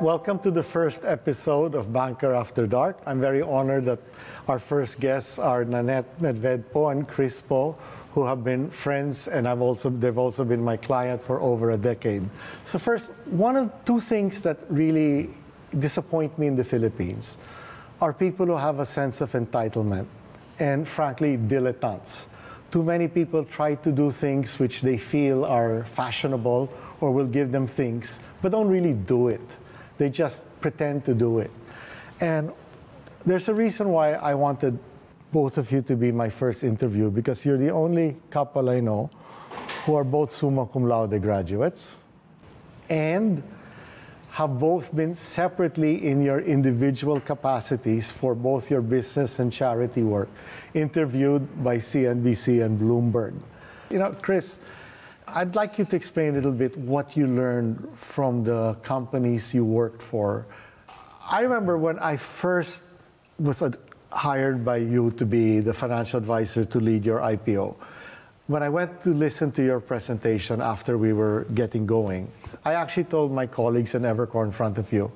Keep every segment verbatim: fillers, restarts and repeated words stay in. Welcome to the first episode of Banker After Dark. I'm very honored that our first guests are Nanette Medved-Po and Chris Po, who have been friends, and I've also, they've also been my client for over a decade. So first, one of two things that really disappoint me in the Philippines are people who have a sense of entitlement and, frankly, dilettantes. Too many people try to do things which they feel are fashionable or will give them things, but don't really do it. They just pretend to do it. And there's a reason why I wanted both of you to be my first interview, because you're the only couple I know who are both summa cum laude graduates and have both been separately in your individual capacities for both your business and charity work, interviewed by C N B C and Bloomberg. You know, Chris, I'd like you to explain a little bit what you learned from the companies you worked for. I remember when I first was hired by you to be the financial advisor to lead your I P O. When I went to listen to your presentation after we were getting going, I actually told my colleagues in Evercore in front of you,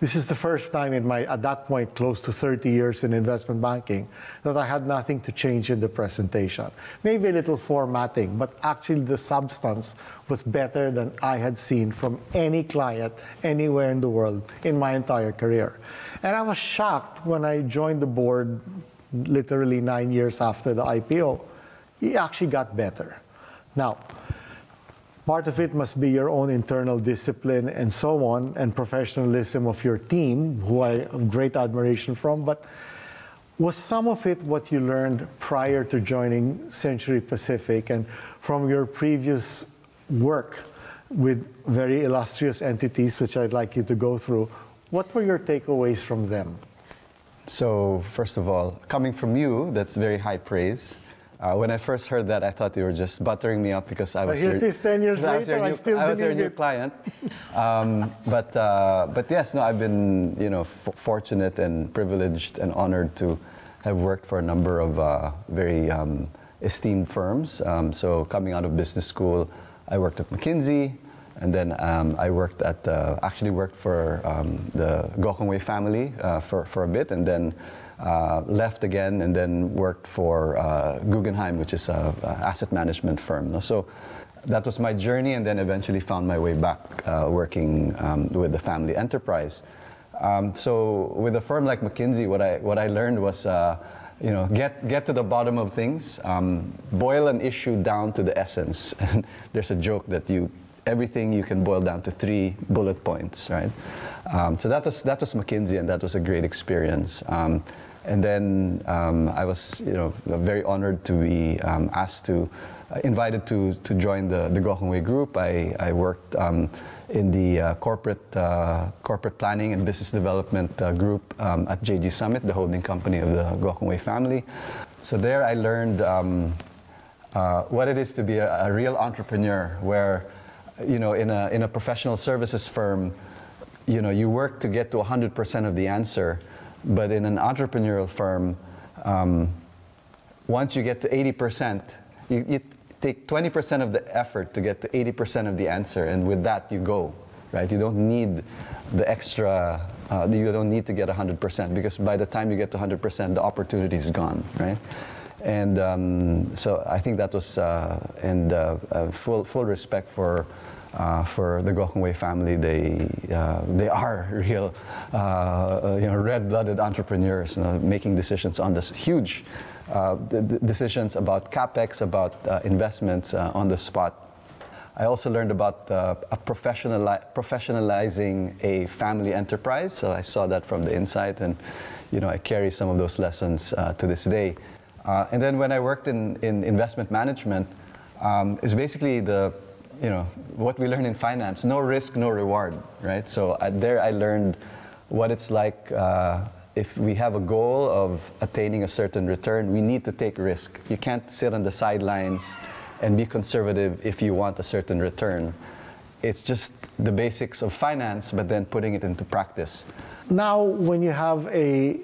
this is the first time in my, at that point, close to thirty years in investment banking, that I had nothing to change in the presentation. Maybe a little formatting, but actually the substance was better than I had seen from any client anywhere in the world in my entire career. And I was shocked when I joined the board literally nine years after the I P O. It actually got better. Now, part of it must be your own internal discipline and so on, and professionalism of your team, who I have great admiration from, but was some of it what you learned prior to joining Century Pacific and from your previous work with very illustrious entities, which I'd like you to go through? What were your takeaways from them? So, first of all, coming from you, that's very high praise. Uh, when I first heard that, I thought they were just buttering me up because I was your new client. Um, but, uh, but yes, no, I've been you know, f fortunate and privileged and honored to have worked for a number of uh, very um, esteemed firms. Um, so coming out of business school, I worked at McKinsey, and then um, I worked at, uh, actually worked for um, the Gokongwei family uh, for, for a bit, and then Uh, left again and then worked for uh, Guggenheim, which is an asset management firm. So that was my journey, and then eventually found my way back uh, working um, with the family enterprise. Um, so with a firm like McKinsey, what I, what I learned was uh, you know, get, get to the bottom of things, um, boil an issue down to the essence. And there's a joke that you everything you can boil down to three bullet points, right? Um, so that was, that was McKinsey, and that was a great experience. Um, And then um, I was, you know, very honored to be um, asked to, uh, invited to to join the the Gokongwei Group. I I worked um, in the uh, corporate uh, corporate planning and business development uh, group um, at J G Summit, the holding company of the Gokongwei family. So there I learned um, uh, what it is to be a, a real entrepreneur, where, you know, in a in a professional services firm, you know, you work to get to one hundred percent of the answer. But in an entrepreneurial firm, um, once you get to eighty percent, you, you take twenty percent of the effort to get to eighty percent of the answer, and with that you go, right? You don't need the extra, uh, you don't need to get one hundred percent, because by the time you get to one hundred percent, the opportunity is gone, right? And um, so I think that was, uh, and uh, uh, full, full respect for Uh, for the Gokongwei family. They uh, they are real, uh, you know, red-blooded entrepreneurs, you know, making decisions on this huge uh, decisions about capex, about uh, investments uh, on the spot. I also learned about uh, a professionali professionalizing a family enterprise. So I saw that from the inside, and you know, I carry some of those lessons uh, to this day. Uh, and then when I worked in in investment management, um, it's basically the you know, what we learn in finance, no risk, no reward, right? So uh, there I learned what it's like uh, if we have a goal of attaining a certain return, we need to take risk. You can't sit on the sidelines and be conservative if you want a certain return. It's just the basics of finance, but then putting it into practice. Now, when you have a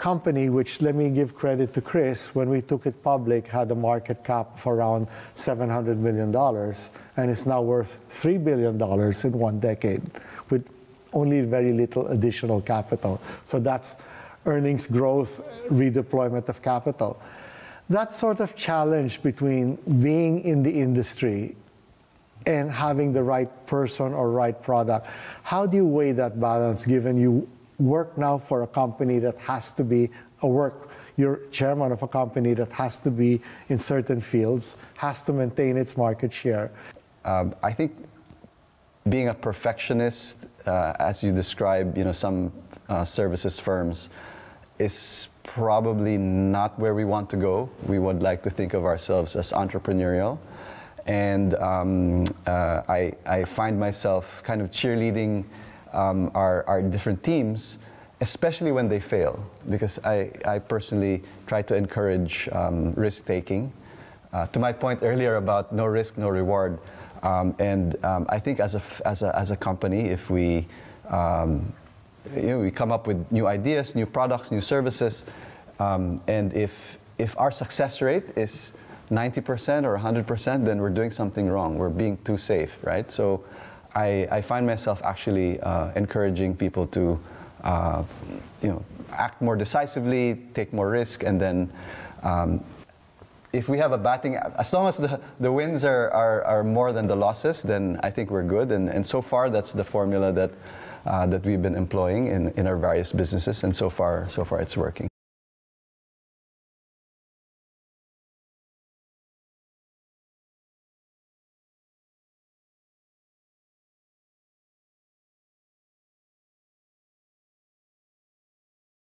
company, which, let me give credit to Chris, when we took it public, had a market cap of around seven hundred million dollars, and it's now worth three billion dollars in one decade, with only very little additional capital. So that's earnings growth, redeployment of capital. That sort of challenge between being in the industry and having the right person or right product, how do you weigh that balance given you work now for a company that has to be a work, you're chairman of a company that has to be in certain fields, has to maintain its market share? Um, I think being a perfectionist, uh, as you describe, you know, some uh, services firms, is probably not where we want to go. We would like to think of ourselves as entrepreneurial. And um, uh, I, I find myself kind of cheerleading um, our, our different teams, especially when they fail, because I, I personally try to encourage um, risk-taking. Uh, to my point earlier about no risk, no reward, um, and um, I think as a, as a, as a company, if we, um, you know, we come up with new ideas, new products, new services, um, and if, if our success rate is ninety percent or one hundred percent, then we're doing something wrong. We're being too safe, right? So I, I find myself actually uh, encouraging people to uh, you know, act more decisively, take more risk, and then um, if we have a batting, as long as the, the wins are, are, are more than the losses, then I think we're good. And, and so far, that's the formula that, uh, that we've been employing in, in our various businesses. And so far, so far it's working.